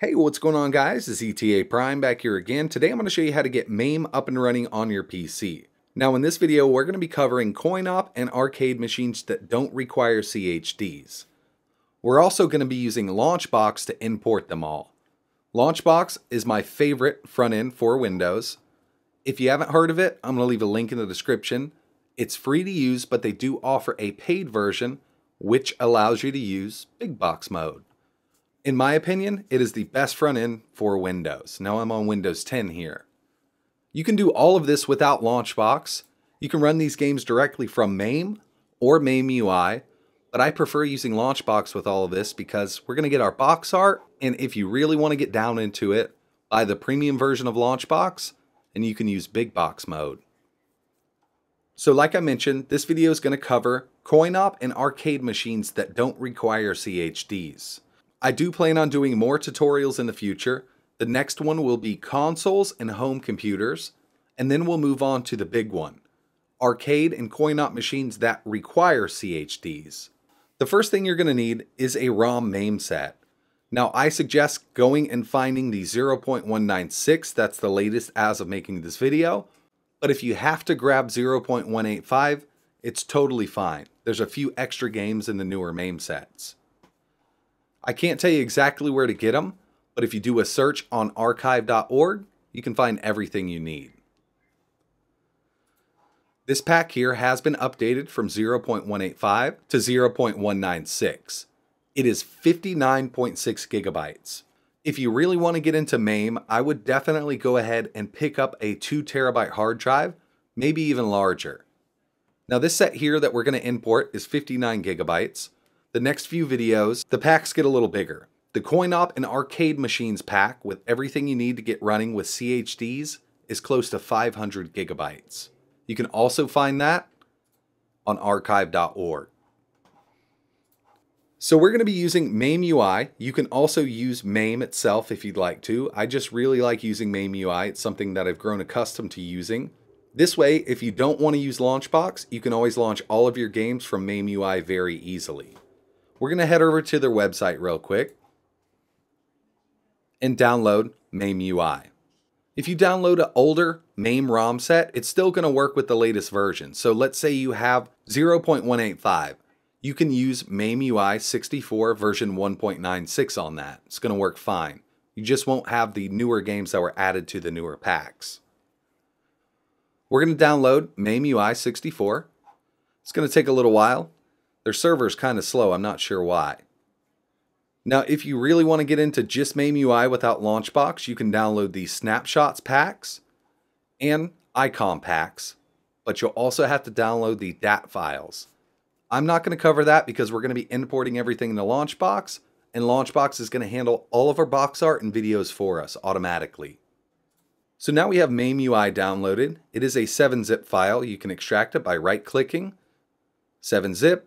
Hey, what's going on guys? It's ETA Prime back here again. Today I'm going to show you how to get MAME up and running on your PC. Now in this video, we're going to be covering coin op and arcade machines that don't require CHDs. We're also going to be using LaunchBox to import them all. LaunchBox is my favorite front end for Windows. If you haven't heard of it, I'm going to leave a link in the description. It's free to use, but they do offer a paid version, which allows you to use Big Box mode. In my opinion, it is the best front end for Windows. Now I'm on Windows 10 here. You can do all of this without LaunchBox. You can run these games directly from MAME or MAME UI, but I prefer using LaunchBox with all of this because we're going to get our box art, and if you really want to get down into it, buy the premium version of LaunchBox, and you can use Big Box mode. So like I mentioned, this video is going to cover coin op and arcade machines that don't require CHDs. I do plan on doing more tutorials in the future. The next one will be consoles and home computers, and then we'll move on to the big one, arcade and coin-op machines that require CHDs. The first thing you're going to need is a ROM MAME set. Now I suggest going and finding the 0.196, that's the latest as of making this video, but if you have to grab 0.185, it's totally fine. There's a few extra games in the newer MAME sets. I can't tell you exactly where to get them, but if you do a search on archive.org, you can find everything you need. This pack here has been updated from 0.185 to 0.196. It is 59.6 gigabytes. If you really want to get into MAME, I would definitely go ahead and pick up a 2 terabyte hard drive, maybe even larger. Now this set here that we're going to import is 59 gigabytes. The next few videos, the packs get a little bigger. The coin op and arcade machines pack with everything you need to get running with CHDs is close to 500 gigabytes. You can also find that on archive.org. So we're going to be using MAME UI. You can also use MAME itself if you'd like to. I just really like using MAME UI. It's something that I've grown accustomed to using. This way, if you don't want to use LaunchBox, you can always launch all of your games from MAME UI very easily. We're going to head over to their website real quick and download MAME UI. If you download an older MAME ROM set, it's still going to work with the latest version. So let's say you have 0.185. You can use MAME UI 64 version 1.96 on that. It's going to work fine. You just won't have the newer games that were added to the newer packs. We're going to download MAME UI 64. It's going to take a little while. Their server is kind of slow, I'm not sure why. Now if you really want to get into just MAME UI without LaunchBox, you can download the Snapshots packs and Icon packs, but you'll also have to download the DAT files. I'm not going to cover that because we're going to be importing everything into LaunchBox, and LaunchBox is going to handle all of our box art and videos for us automatically. So now we have MAME UI downloaded. It is a 7-zip file. You can extract it by right-clicking, 7-zip,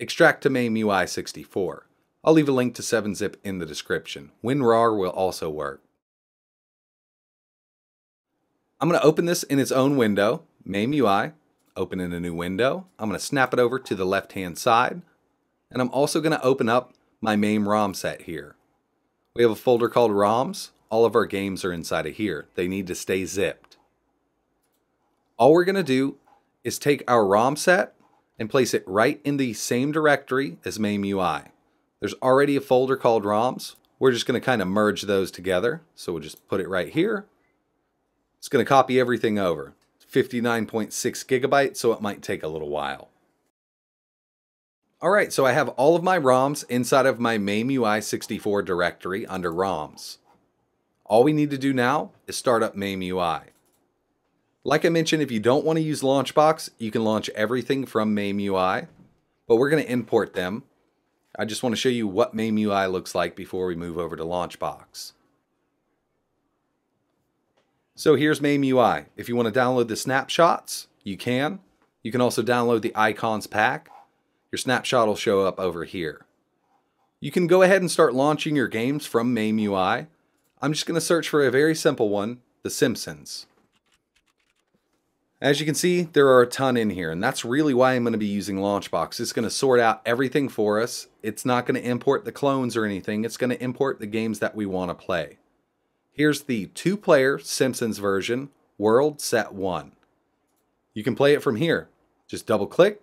extract to MAME UI 64. I'll leave a link to 7-zip in the description. WinRAR will also work. I'm going to open this in its own window, MAME UI, open in a new window. I'm going to snap it over to the left-hand side, and I'm also going to open up my MAME ROM set here. We have a folder called ROMs. All of our games are inside of here. They need to stay zipped. All we're going to do is take our ROM set and place it right in the same directory as MAME UI. There's already a folder called ROMs. We're just going to kind of merge those together. So we'll just put it right here. It's going to copy everything over. 59.6 gigabytes, so it might take a little while. All right, so I have all of my ROMs inside of my MAME UI 64 directory under ROMs. All we need to do now is start up MAME UI. Like I mentioned, if you don't want to use LaunchBox, you can launch everything from MAME UI, but we're going to import them. I just want to show you what MAME UI looks like before we move over to LaunchBox. So here's MAME UI. If you want to download the snapshots, you can. You can also download the icons pack. Your snapshot will show up over here. You can go ahead and start launching your games from MAME UI. I'm just going to search for a very simple one, The Simpsons. As you can see, there are a ton in here, and that's really why I'm going to be using LaunchBox. It's going to sort out everything for us. It's not going to import the clones or anything. It's going to import the games that we want to play. Here's the 2-player Simpsons version, World Set 1. You can play it from here. Just double-click.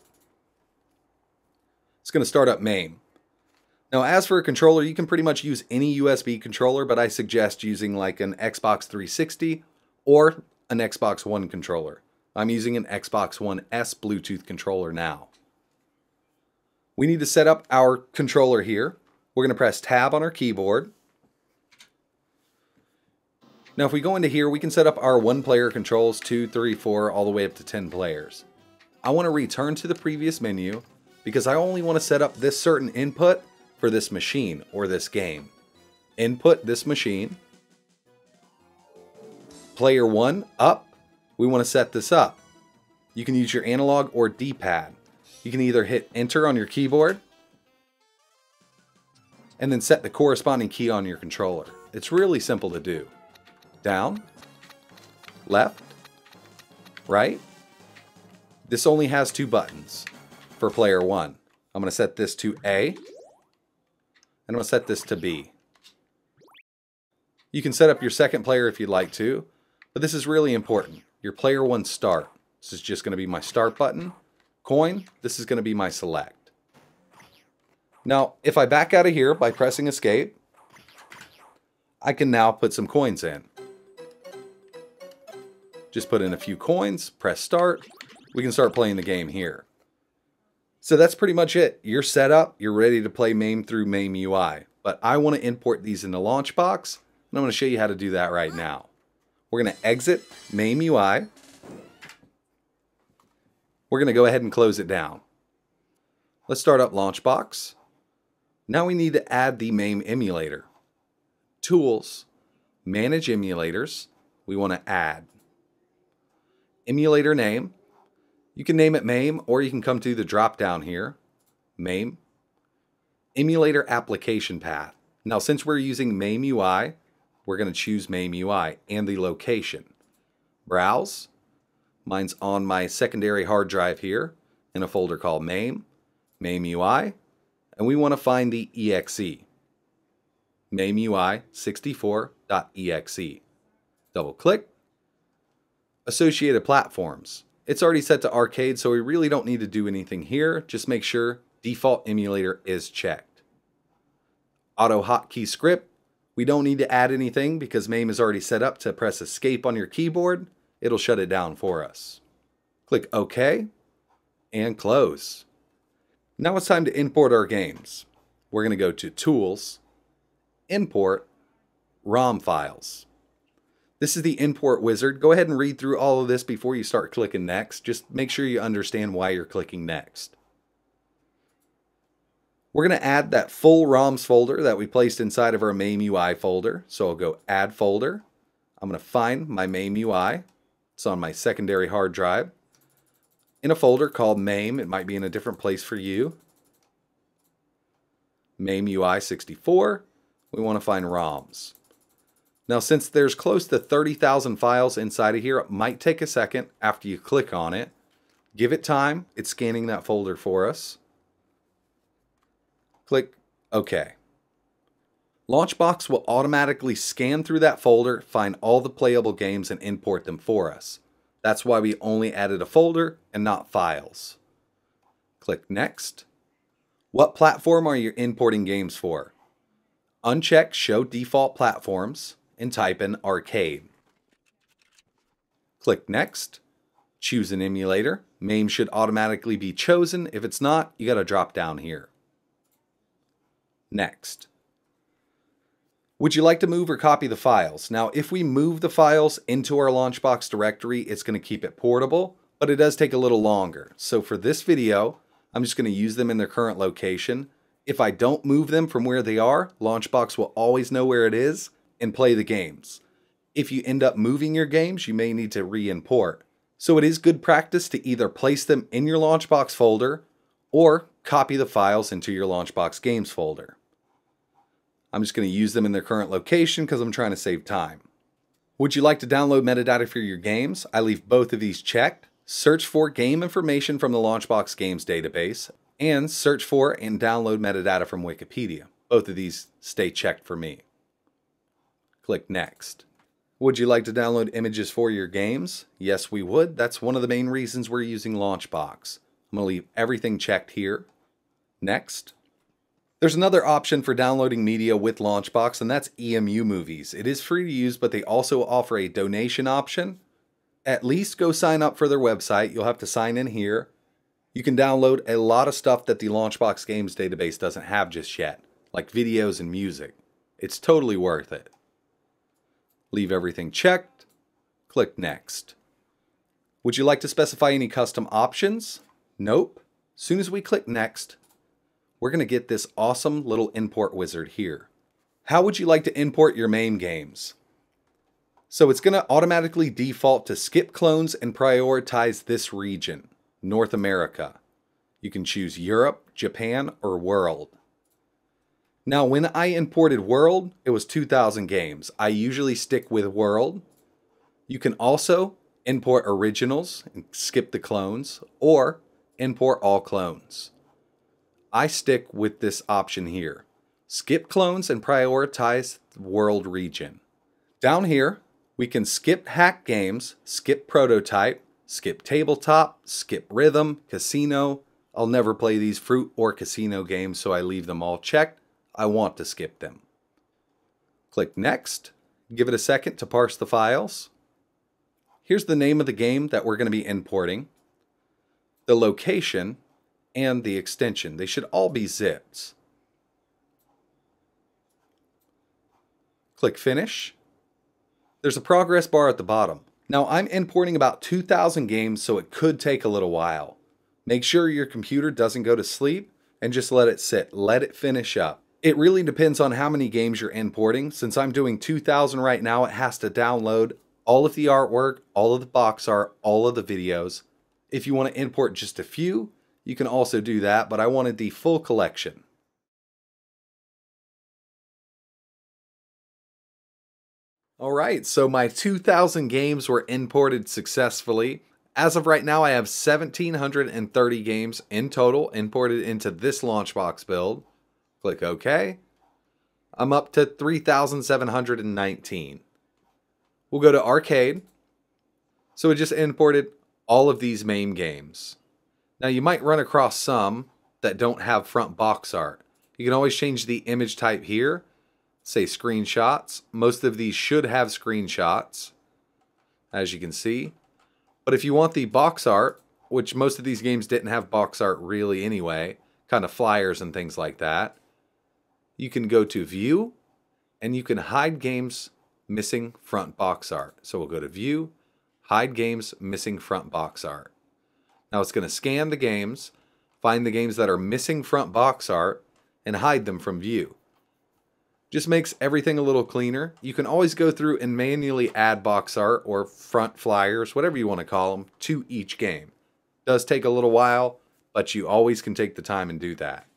It's going to start up MAME. Now, as for a controller, you can pretty much use any USB controller, but I suggest using like an Xbox 360 or an Xbox One controller. I'm using an Xbox One S Bluetooth controller now. We need to set up our controller here. We're going to press Tab on our keyboard. Now, if we go into here, we can set up our 1-player controls, 2, 3, 4, all the way up to 10 players. I want to return to the previous menu because I only want to set up this certain input for this machine or this game. Input this machine. Player 1 up. We want to set this up. You can use your analog or D-pad. You can either hit enter on your keyboard and then set the corresponding key on your controller. It's really simple to do. Down, left, right. This only has 2 buttons for player 1. I'm going to set this to A and I'm going to set this to B. You can set up your second player if you'd like to, but this is really important. Your player 1 start. This is just going to be my start button. Coin, this is going to be my select. Now, if I back out of here by pressing escape, I can now put some coins in. Just put in a few coins, press start. We can start playing the game here. So that's pretty much it. You're set up, you're ready to play MAME through MAME UI. But I want to import these into LaunchBox, and I'm going to show you how to do that right now. We're going to exit MAME UI. We're going to go ahead and close it down. Let's start up LaunchBox. Now we need to add the MAME emulator. Tools, Manage Emulators. We want to add emulator name. You can name it MAME, or you can come to the drop down here, MAME, emulator application path. Now, since we're using MAME UI, we're going to choose MAME UI and the location. Browse. Mine's on my secondary hard drive here in a folder called MAME, MAME UI, and we want to find the EXE. MAME UI 64.exe. Double click. Associated platforms. It's already set to arcade, so we really don't need to do anything here. Just make sure default emulator is checked. Auto hotkey script. We don't need to add anything because MAME is already set up to press escape on your keyboard. It'll shut it down for us. Click OK and close. Now it's time to import our games. We're going to go to Tools, Import, ROM Files. This is the import wizard. Go ahead and read through all of this before you start clicking next. Just make sure you understand why you're clicking next. We're going to add that full ROMs folder that we placed inside of our MAME UI folder. So I'll go Add Folder. I'm going to find my MAME UI. It's on my secondary hard drive. In a folder called MAME. It might be in a different place for you. MAME UI 64. We want to find ROMs. Now, since there's close to 30,000 files inside of here, it might take a second after you click on it. Give it time. It's scanning that folder for us. Click OK. LaunchBox will automatically scan through that folder, find all the playable games, and import them for us. That's why we only added a folder and not files. Click Next. What platform are you importing games for? Uncheck Show Default Platforms and type in Arcade. Click Next. Choose an emulator. MAME should automatically be chosen. If it's not, you got to drop down here. Next. Would you like to move or copy the files? Now, if we move the files into our LaunchBox directory, it's going to keep it portable, but it does take a little longer. So for this video, I'm just going to use them in their current location. If I don't move them from where they are, LaunchBox will always know where it is and play the games. If you end up moving your games, you may need to re-import. So it is good practice to either place them in your LaunchBox folder or copy the files into your LaunchBox games folder. I'm just going to use them in their current location because I'm trying to save time. Would you like to download metadata for your games? I leave both of these checked. search for game information from the LaunchBox games database, and search for and download metadata from Wikipedia. Both of these stay checked for me. Click Next. Would you like to download images for your games? Yes, we would. That's one of the main reasons we're using LaunchBox. I'm going to leave everything checked here. Next. There's another option for downloading media with LaunchBox, and that's EMU Movies. It is free to use, but they also offer a donation option. At least go sign up for their website. You'll have to sign in here. You can download a lot of stuff that the LaunchBox Games database doesn't have just yet, like videos and music. It's totally worth it. Leave everything checked. Click Next. Would you like to specify any custom options? Nope. As soon as we click Next, we're going to get this awesome little import wizard here. How would you like to import your MAME games? So it's going to automatically default to skip clones and prioritize this region, North America. You can choose Europe, Japan, or World. Now when I imported World, it was 2,000 games. I usually stick with World. You can also import originals and skip the clones, or import all clones. I stick with this option here. Skip clones and prioritize the world region. Down here, we can skip hack games, skip prototype, skip tabletop, skip rhythm, casino. I'll never play these fruit or casino games, so I leave them all checked. I want to skip them. Click Next. Give it a second to parse the files. Here's the name of the game that we're going to be importing, the location, and the extension. They should all be zips. Click Finish. There's a progress bar at the bottom. Now I'm importing about 2,000 games, so it could take a little while. Make sure your computer doesn't go to sleep and just let it sit. Let it finish up. It really depends on how many games you're importing. Since I'm doing 2,000 right now, it has to download all of the artwork, all of the box art, all of the videos. If you want to import just a few, you can also do that, but I wanted the full collection. Alright, so my 2,000 games were imported successfully. As of right now, I have 1,730 games in total imported into this LaunchBox build. Click OK. I'm up to 3,719. We'll go to Arcade. So it just imported all of these MAME games. Now you might run across some that don't have front box art. You can always change the image type here, say screenshots. Most of these should have screenshots, as you can see. But if you want the box art, which most of these games didn't have box art really anyway, kind of flyers and things like that, you can go to View, and you can hide games missing front box art. So we'll go to View, Hide Games Missing Front Box Art. Now it's going to scan the games, find the games that are missing front box art, and hide them from view. Just makes everything a little cleaner. You can always go through and manually add box art or front flyers, whatever you want to call them, to each game. It does take a little while, but you always can take the time and do that.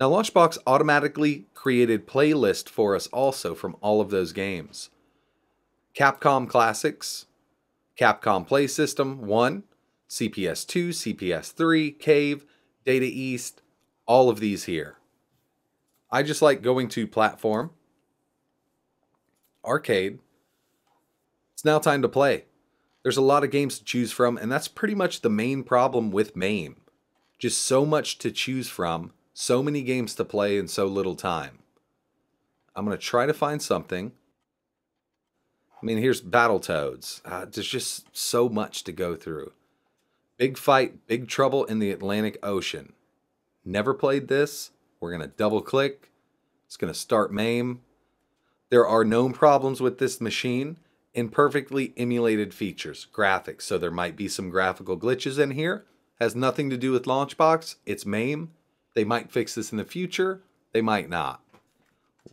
Now LaunchBox automatically created playlists for us also from all of those games. Capcom Classics, Capcom Play System 1, CPS 2, CPS 3, Cave, Data East, all of these here. I just like going to Platform, Arcade. It's now time to play. There's a lot of games to choose from, and that's pretty much the main problem with MAME. Just so much to choose from, so many games to play in so little time. I'm going to try to find something. I mean, here's Battletoads. There's just so much to go through. Big Fight, Big Trouble in the Atlantic Ocean. Never played this. We're going to double click. It's going to start MAME. There are known problems with this machine. Imperfectly emulated features, graphics. So there might be some graphical glitches in here. Has nothing to do with LaunchBox. It's MAME. They might fix this in the future. They might not.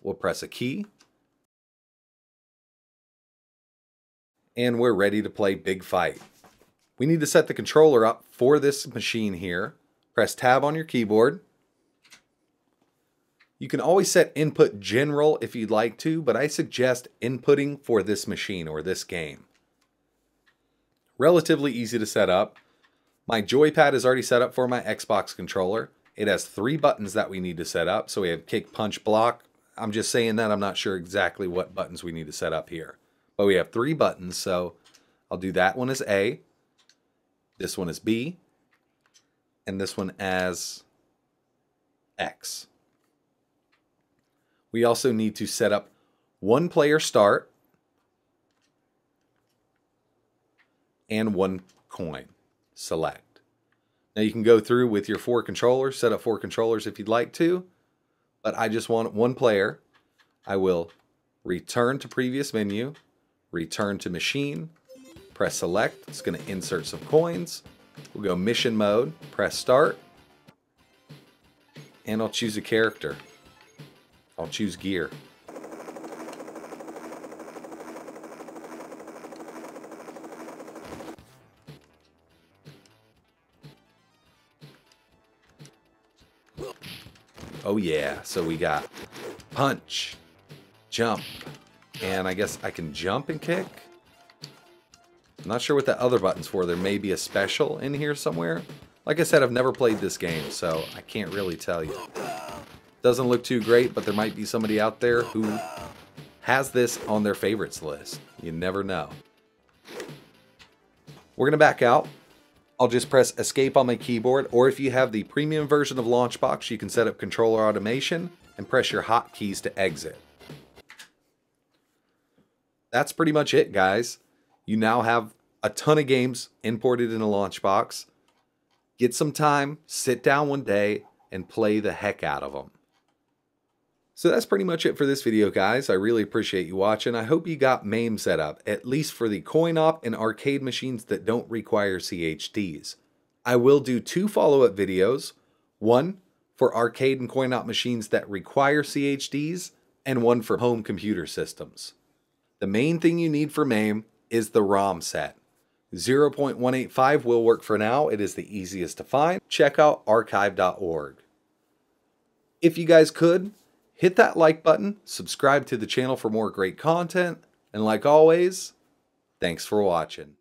We'll press a key. And we're ready to play Big Fight. We need to set the controller up for this machine here. Press Tab on your keyboard. You can always set input general if you'd like to, but I suggest inputting for this machine or this game. Relatively easy to set up. My joypad is already set up for my Xbox controller. It has 3 buttons that we need to set up. So we have kick, punch, block. I'm just saying that I'm not sure exactly what buttons we need to set up here. But we have 3 buttons, so I'll do that one as A. This one as B. And this one as X. We also need to set up one player start and one coin select. Now you can go through with your 4 controllers, set up 4 controllers if you'd like to, but I just want one player. I will return to previous menu, return to machine, press select. It's going to insert some coins. We'll go mission mode, press start, and I'll choose a character. I'll choose gear. Oh yeah, so we got punch, jump, and I guess I can jump and kick. I'm not sure what the other button's for. There may be a special in here somewhere. Like I said, I've never played this game, so I can't really tell you. Doesn't look too great, but there might be somebody out there who has this on their favorites list. You never know. We're going to back out. I'll just press escape on my keyboard, or if you have the premium version of LaunchBox, you can set up controller automation and press your hotkeys to exit. That's pretty much it, guys. You now have a ton of games imported into LaunchBox. Get some time, sit down one day, and play the heck out of them. So that's pretty much it for this video, guys. I really appreciate you watching. I hope you got MAME set up, at least for the coin-op and arcade machines that don't require CHDs. I will do 2 follow-up videos, one for arcade and coin-op machines that require CHDs, and one for home computer systems. The main thing you need for MAME is the ROM set. 0.185 will work for now. It is the easiest to find. Check out archive.org. If you guys could, hit that like button, subscribe to the channel for more great content, and like always, thanks for watching.